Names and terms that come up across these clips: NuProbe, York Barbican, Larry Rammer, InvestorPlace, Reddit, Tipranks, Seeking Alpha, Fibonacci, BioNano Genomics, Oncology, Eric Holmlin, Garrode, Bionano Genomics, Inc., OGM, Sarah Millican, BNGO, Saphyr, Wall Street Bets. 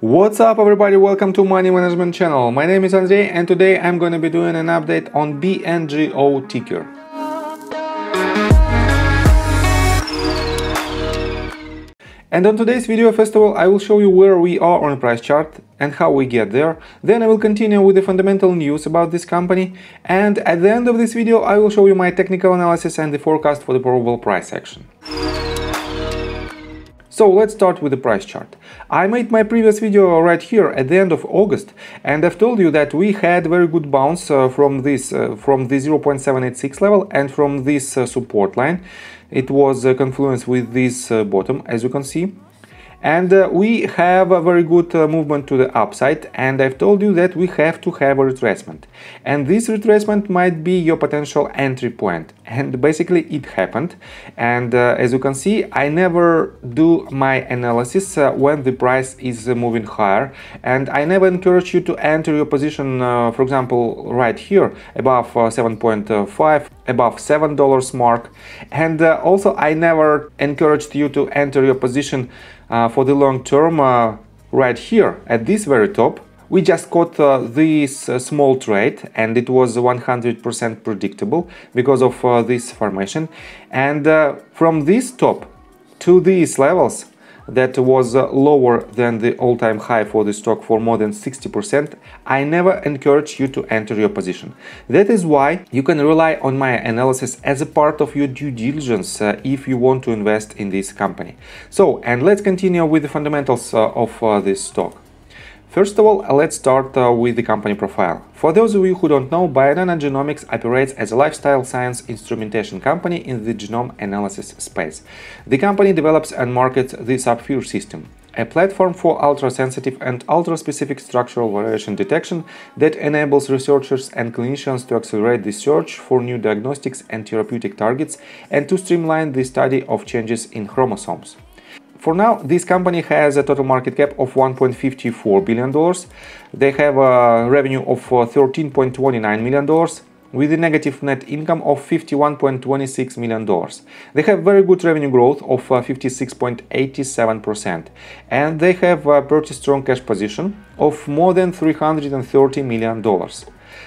What's up everybody, welcome to Money Management channel. My name is Andrei and today I'm going to be doing an update on BNGO ticker. And on today's video, first of all, I will show you where we are on a price chart and how we get there. Then I will continue with the fundamental news about this company. And at the end of this video, I will show you my technical analysis and the forecast for the probable price action. So let's start with the price chart. I made my previous video right here at the end of August and I've told you that we had very good bounce from the 0.786 level and from this support line. It was a confluence with this bottom, as you can see. And we have a very good movement to the upside, and I've told you that we have to have a retracement. And this retracement might be your potential entry point. And basically it happened. And as you can see, I never do my analysis when the price is moving higher. And I never encourage you to enter your position, for example, right here, above 7.5, above $7 mark. And also I never encouraged you to enter your position for the long term right here at this very top. We just caught this small trade and it was 100% predictable because of this formation. And from this top to these levels that was lower than the all-time high for the stock for more than 60%, I never encourage you to enter your position. That is why you can rely on my analysis as a part of your due diligence if you want to invest in this company. So, and let's continue with the fundamentals of this stock. First of all, let's start with the company profile. For those of you who don't know, BioNano Genomics operates as a lifestyle science instrumentation company in the genome analysis space. The company develops and markets the Saphyr system, a platform for ultra-sensitive and ultra-specific structural variation detection that enables researchers and clinicians to accelerate the search for new diagnostics and therapeutic targets and to streamline the study of changes in chromosomes. For now, this company has a total market cap of $1.54 billion. They have a revenue of $13.29 million with a negative net income of $51.26 million. They have very good revenue growth of 56.87%. And they have a pretty strong cash position of more than $330 million.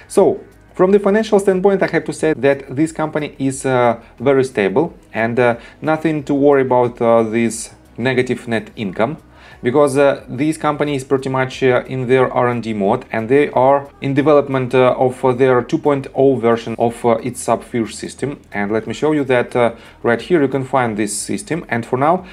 So, from the financial standpoint, I have to say that this company is very stable and nothing to worry about this negative net income, because this company is pretty much in their R&D mode and they are in development of their 2.0 version of its Saphyr system. And let me show you that right here you can find this system. And for now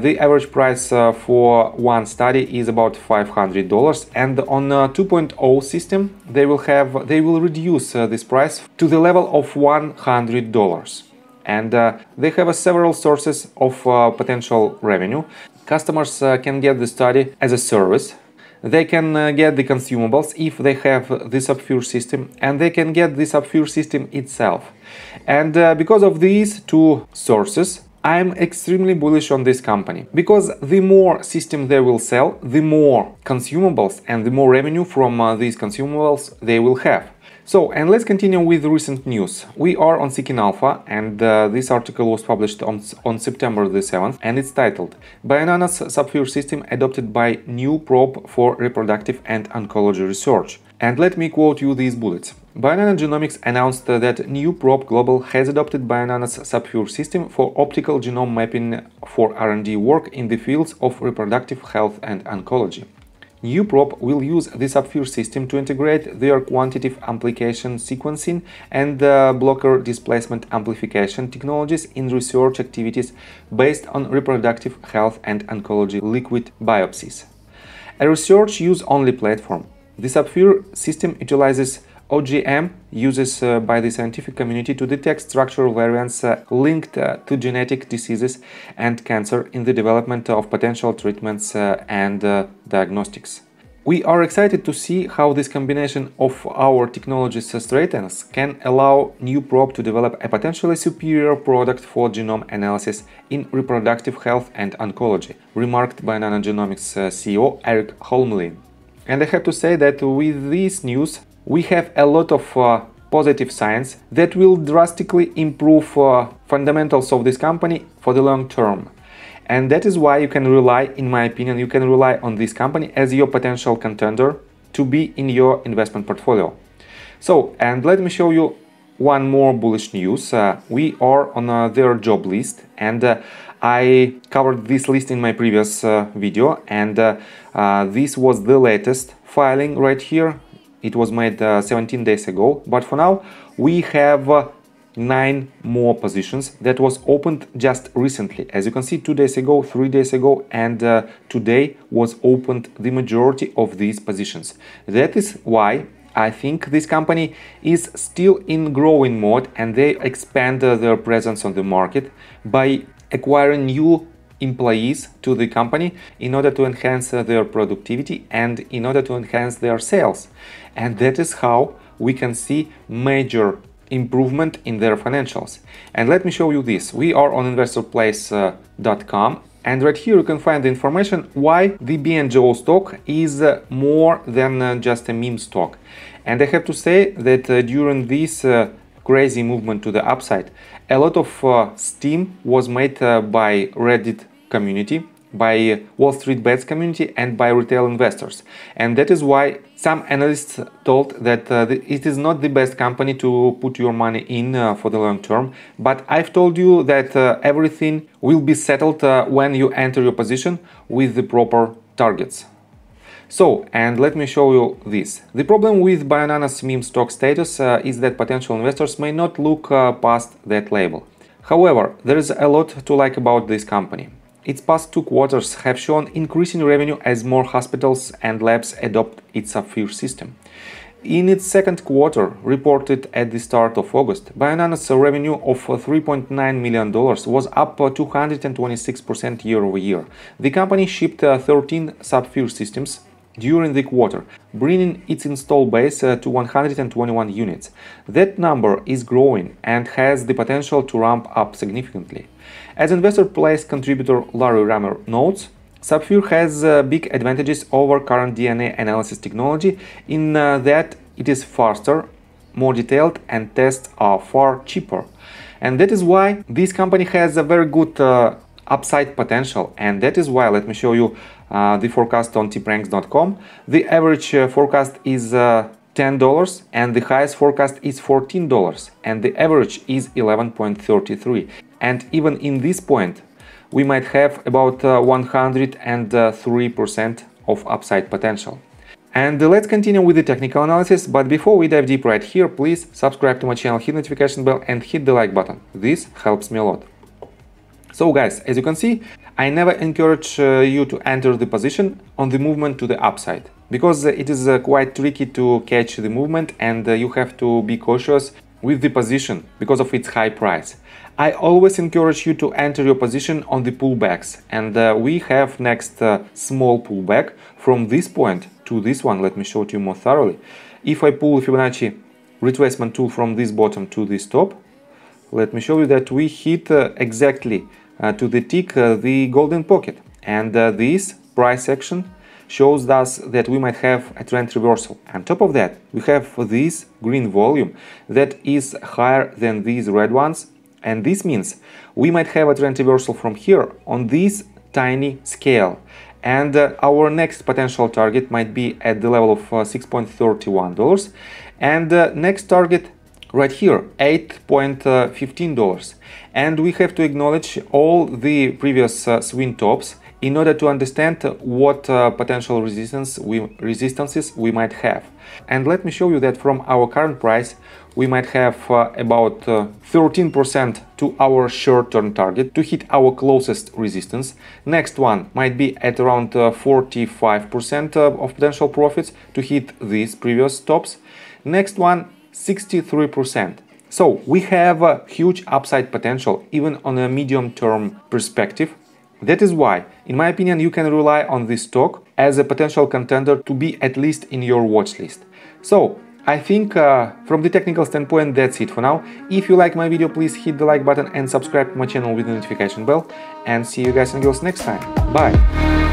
the average price for one study is about $500, and on 2.0 system they will reduce this price to the level of $100. And they have several sources of potential revenue. Customers can get the study as a service. They can get the consumables if they have the Saphyr system, and they can get the Saphyr system itself. And because of these two sources, I'm extremely bullish on this company, because the more system they will sell, the more consumables and the more revenue from these consumables they will have. So, and let's continue with recent news. We are on Seeking Alpha, and this article was published on September the 7th, and it's titled BioNano's Saphyr System Adopted by NuProbe for Reproductive and Oncology Research. And let me quote you these bullets. BioNano Genomics announced that NuProbe Global has adopted BioNano's Saphyr system for optical genome mapping for R&D work in the fields of reproductive health and oncology. NuProbe will use the Saphyr system to integrate their quantitative amplification sequencing and blocker displacement amplification technologies in research activities based on reproductive health and oncology liquid biopsies. A research use-only platform, the Saphyr system utilizes OGM uses by the scientific community to detect structural variants linked to genetic diseases and cancer in the development of potential treatments and diagnostics. We are excited to see how this combination of our technologies strengthens can allow NuProbe to develop a potentially superior product for genome analysis in reproductive health and oncology, remarked by BioNano Genomics CEO Eric Holmlin. And I have to say that with this news, we have a lot of positive signs that will drastically improve fundamentals of this company for the long term. And that is why you can rely, in my opinion, you can rely on this company as your potential contender to be in your investment portfolio. So, and let me show you one more bullish news. We are on their job list, and I covered this list in my previous video, and this was the latest filing right here. It was made 17 days ago, but for now we have 9 more positions that was opened just recently. As you can see, 2 days ago, 3 days ago, and today was opened the majority of these positions. That is why I think this company is still in growing mode, and they expand their presence on the market by acquiring new employees to the company in order to enhance their productivity and in order to enhance their sales. And that is how we can see major improvement in their financials. And let me show you this. We are on InvestorPlace.com, and right here you can find the information why the BNGO stock is more than just a meme stock. And I have to say that during this crazy movement to the upside, a lot of steam was made by Reddit community, by Wall Street Bets community, and by retail investors. And that is why some analysts told that it is not the best company to put your money in for the long term. But I've told you that everything will be settled when you enter your position with the proper targets. So, and let me show you this. The problem with BioNano's meme stock status is that potential investors may not look past that label. However, there is a lot to like about this company. Its past 2 quarters have shown increasing revenue as more hospitals and labs adopt its Saphyr system. In its second quarter, reported at the start of August, BioNano's revenue of $3.9 million was up 226% year over year. The company shipped 13 Saphyr systems during the quarter, bringing its install base to 121 units. That number is growing and has the potential to ramp up significantly. As InvestorPlace contributor Larry Rammer notes, Saphyr has big advantages over current DNA analysis technology in that it is faster, more detailed, and tests are far cheaper. And that is why this company has a very good upside potential. And that is why, let me show you the forecast on Tipranks.com. The average forecast is $10, and the highest forecast is $14, and the average is 11.33. and even in this point we might have about 103% of upside potential. And let's continue with the technical analysis, but before we dive deep right here, please subscribe to my channel, hit notification bell, and hit the like button. This helps me a lot. So guys, as you can see, I never encourage you to enter the position on the movement to the upside, because it is quite tricky to catch the movement, and you have to be cautious with the position because of its high price. I always encourage you to enter your position on the pullbacks, and we have next small pullback from this point to this one. Let me show it to you more thoroughly. If I pull Fibonacci retracement tool from this bottom to this top, let me show you that we hit exactly to the tick the golden pocket, and this price action shows us that we might have a trend reversal. On top of that, we have this green volume that is higher than these red ones, and this means we might have a trend reversal from here on this tiny scale. And our next potential target might be at the level of $6.31, and next target right here $8.15. And we have to acknowledge all the previous swing tops in order to understand what potential resistances we might have. And let me show you that from our current price we might have about 13% to our short-term target to hit our closest resistance. Next one might be at around 45% of potential profits to hit these previous tops. Next one 63%. So we have a huge upside potential even on a medium-term perspective. That is why, in my opinion, you can rely on this stock as a potential contender to be at least in your watch list. So, I think from the technical standpoint that's it for now. If you like my video, please hit the like button and subscribe to my channel with the notification bell. And see you guys and girls next time. Bye!